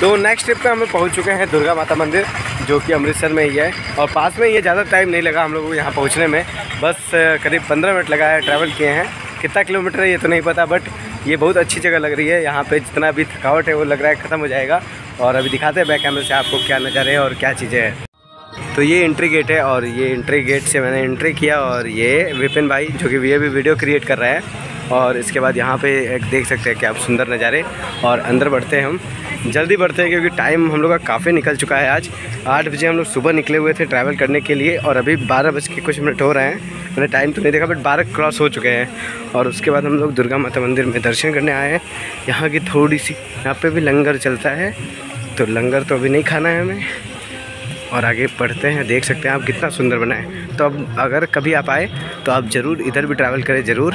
तो next trip पे हमें पहुंच चुके हैं दुर्गा माता मंदिर, जो कि अमृतसर में ही है और पास में। ये ज़्यादा टाइम नहीं लगा हम लोगों को यहाँ पहुँचने में, बस करीब 15 मिनट लगा है, ट्रैवल किए हैं। कितना किलोमीटर है ये तो नहीं पता, बट ये बहुत अच्छी जगह लग रही है। यहाँ पे जितना भी थकावट है वो लग रहा है ख़त्म हो जाएगा। और अभी दिखाते हैं बैक कैमरे से आपको क्या नज़ारे हैं और क्या चीज़ें हैं। तो ये एंट्री गेट है और ये एंट्री गेट से मैंने एंट्री किया, और ये विपिन भाई जो कि ये भी वीडियो क्रिएट कर रहा है। और इसके बाद यहाँ पे देख सकते हैं कि आप सुंदर नज़ारे। और अंदर बढ़ते हैं, हम जल्दी बढ़ते हैं क्योंकि टाइम हम लोग का काफ़ी निकल चुका है। आज 8 बजे हम लोग सुबह निकले हुए थे ट्रैवल करने के लिए और अभी 12 बज के कुछ मिनट हो रहे हैं। मैंने टाइम तो नहीं देखा बट 12 क्रॉस हो चुके हैं। और उसके बाद हम लोग दुर्गा माता मंदिर में दर्शन करने आए हैं। यहाँ की थोड़ी सी यहाँ पे भी लंगर चलता है, तो लंगर तो अभी नहीं खाना है हमें। और आगे बढ़ते हैं, देख सकते हैं आप कितना सुंदर बना है। तो अब अगर कभी आप आए तो आप ज़रूर इधर भी ट्रैवल करें ज़रूर।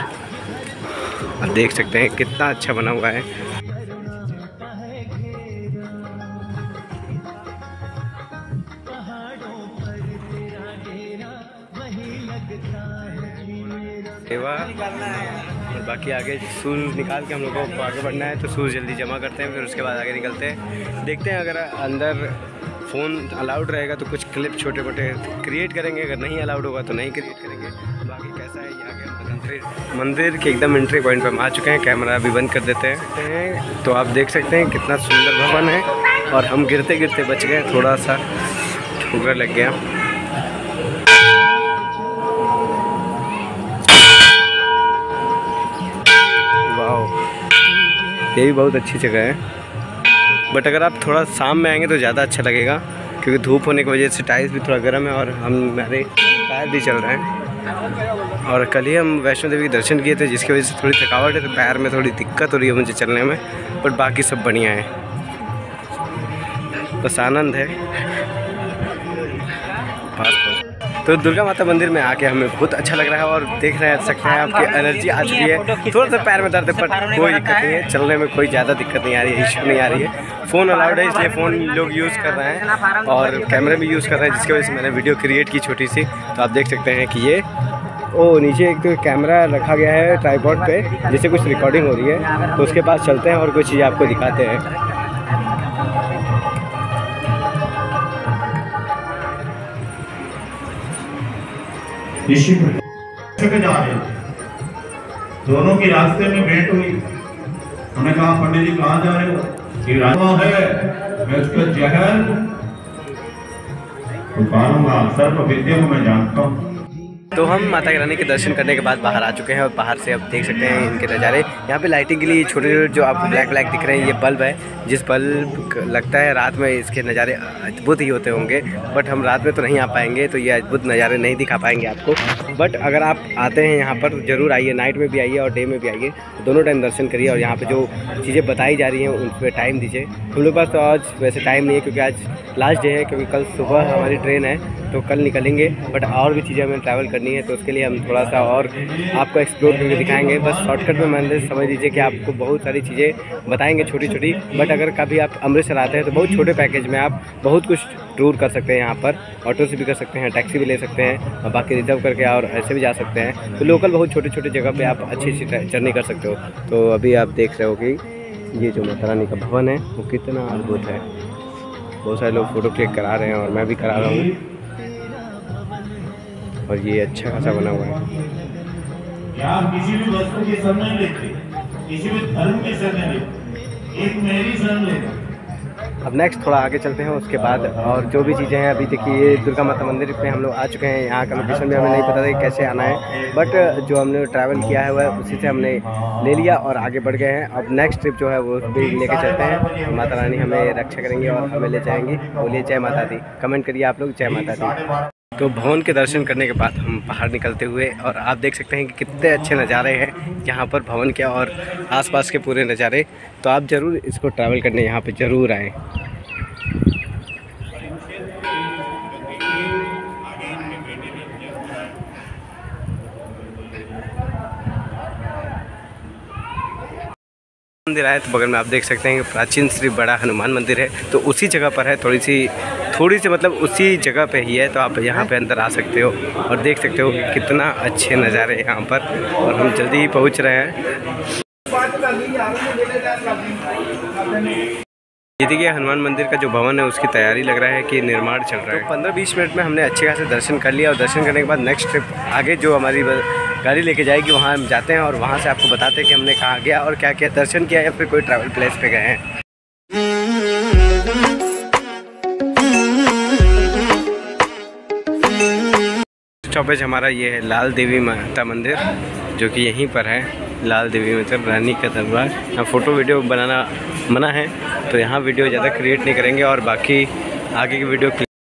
आप देख सकते हैं कितना अच्छा बना हुआ है। और बाकी आगे सूरज निकाल के हम लोगों को आगे बढ़ना है, तो सूरज जल्दी जमा करते हैं, फिर उसके बाद आगे निकलते हैं। देखते हैं अगर अंदर फ़ोन अलाउड रहेगा तो कुछ क्लिप छोटे मोटे क्रिएट करेंगे, अगर नहीं अलाउड होगा तो नहीं क्रिएट करेंगे। बाकी कैसा है यहाँ के मंदिर के एकदम एंट्री पॉइंट पर हम आ चुके हैं। कैमरा भी बंद कर देते हैं। तो आप देख सकते हैं कितना सुंदर भवन है। और हम गिरते गिरते बच गए, थोड़ा सा ठोकर लग गया। ये भी बहुत अच्छी जगह है, बट अगर आप थोड़ा शाम में आएंगे तो ज़्यादा अच्छा लगेगा क्योंकि धूप होने की वजह से टाइल्स भी थोड़ा गर्म है और हमारे पैर भी चल रहे हैं। और कल ही हम वैष्णो देवी के दर्शन किए थे, जिसकी वजह से थोड़ी थकावट है, तो पैर में थोड़ी दिक्कत हो रही है मुझे चलने में, बट बाकी सब बढ़िया है, बस आनंद है। तो दुर्गा माता मंदिर में आके हमें बहुत अच्छा लग रहा है। और देख रहे हैं सकते हैं आपकी एनर्जी आ चुकी है। थोड़ा सा पैर में दर्द है पर कोई दिक्कत नहीं है, चलने में कोई ज़्यादा दिक्कत नहीं आ रही है, इश्यू नहीं आ रही है। फ़ोन अलाउड है इसलिए फ़ोन लोग यूज़ कर रहे हैं और कैमरे भी यूज़ कर रहे हैं, जिसकी वजह से मैंने वीडियो क्रिएट की छोटी सी। तो आप देख सकते हैं कि ये ओ नीचे एक तो कैमरा रखा गया है ट्राइपॉड पे, जिससे कुछ रिकॉर्डिंग हो रही है। तो उसके पास चलते हैं और कुछ चीज़ आपको दिखाते हैं। जा रहे दोनों के रास्ते में भेंट हुई। उन्होंने कहा पंडित जी कहाँ जा रहे हो? ये रास्ता है, मैं उसका जहर उतारूंगा, सर्प विद्या को मैं जानता हूँ। तो हम माता रानी के दर्शन करने के बाद बाहर आ चुके हैं और बाहर से आप देख सकते हैं इनके नज़ारे। यहाँ पे लाइटिंग के लिए छोटे छोटे जो आपको ब्लैक ब्लैक दिख रहे हैं, ये बल्ब है, जिस बल्ब लगता है रात में इसके नज़ारे अद्भुत ही होते होंगे। बट हम रात में तो नहीं आ पाएंगे, तो ये अद्भुत नज़ारे नहीं दिखा पाएंगे आपको। बट अगर आप आते हैं यहाँ पर ज़रूर आइए, नाइट में भी आइए और डे में भी आइए, दोनों टाइम दर्शन करिए। और यहाँ पर जो चीज़ें बताई जा रही हैं उन पर टाइम दीजिए। हम लोग पास तो आज वैसे टाइम नहीं है क्योंकि आज लास्ट डे है, क्योंकि कल सुबह हमारी ट्रेन है तो कल निकलेंगे। बट और भी चीज़ें हमें ट्रैवल करनी है, तो उसके लिए हम थोड़ा सा और आपको एक्सप्लोर करके दिखाएंगे। बस शॉर्टकट में मैंने समझ लीजिए कि आपको बहुत सारी चीज़ें बताएंगे छोटी छोटी। बट अगर कभी आप अमृतसर आते हैं तो बहुत छोटे पैकेज में आप बहुत कुछ टूर कर सकते हैं। यहाँ पर ऑटो से भी कर सकते हैं, टैक्सी भी ले सकते हैं और बाकी रिजर्व करके और ऐसे भी जा सकते हैं। तो लोकल बहुत छोटे छोटे जगह पर आप अच्छी अच्छी जर्नी कर सकते हो। तो अभी आप देख रहे हो कि ये जो माता रानी का भवन है वो कितना अद्भुत है। बहुत सारे लोग फ़ोटो क्लिक करा रहे हैं और मैं भी करा रहा हूँ। और ये अच्छा खासा बना हुआ है। आप किसी भी वस्तु के शरण नहीं लेते, किसी भी धर्म के शरण नहीं लेते, एक मेरी शरण लेते। अब नेक्स्ट थोड़ा आगे चलते हैं, उसके बाद और जो भी चीज़ें हैं। अभी देखिए ये दुर्गा माता मंदिर पे हम लोग आ चुके हैं। यहाँ का लोकेशन भी हमें नहीं पता था कि कैसे आना है, बट जो हमने ट्रैवल किया हुआ है उसी से हमने ले लिया और आगे बढ़ गए हैं। अब नेक्स्ट ट्रिप जो है वो भी लेके चलते हैं। माता रानी हमें रक्षा करेंगे और हमें ले जाएंगी। बोलिए जय माता दी, कमेंट करिए आप लोग जय माता दी। तो भवन के दर्शन करने के बाद हम बाहर निकलते हुए, और आप देख सकते हैं कि कितने अच्छे नज़ारे हैं यहाँ पर भवन के और आसपास के पूरे नज़ारे। तो आप ज़रूर इसको ट्रैवल करने यहाँ पे ज़रूर आएँ। मंदिर आए तो बगल में आप देख सकते हैं कि प्राचीन श्री बड़ा हनुमान मंदिर है, तो उसी जगह पर है, थोड़ी सी मतलब उसी जगह पे ही है। तो आप यहाँ पे अंदर आ सकते हो और देख सकते हो कि कितना अच्छे नज़ारे हैं यहाँ पर। और हम जल्दी ही पहुँच रहे हैं। ये देखिए हनुमान मंदिर का जो भवन है उसकी तैयारी लग रहा है कि निर्माण चल रहा है। 15-20 मिनट में हमने अच्छे खासे दर्शन कर लिया और दर्शन करने के बाद नेक्स्ट ट्रिप आगे जो हमारी गाड़ी लेके जाएगी वहाँ हम जाते हैं और वहाँ से आपको बताते हैं कि हमने कहाँ गया और क्या क्या दर्शन किया या फिर कोई ट्रैवल प्लेस पे गए हैं। स्टॉपेज हमारा ये है लाल देवी माता मंदिर जो कि यहीं पर है। लाल देवी मतलब रानी का दरबार। यहाँ फ़ोटो वीडियो बनाना मना है तो यहाँ वीडियो ज़्यादा क्रिएट नहीं करेंगे और बाकी आगे की वीडियो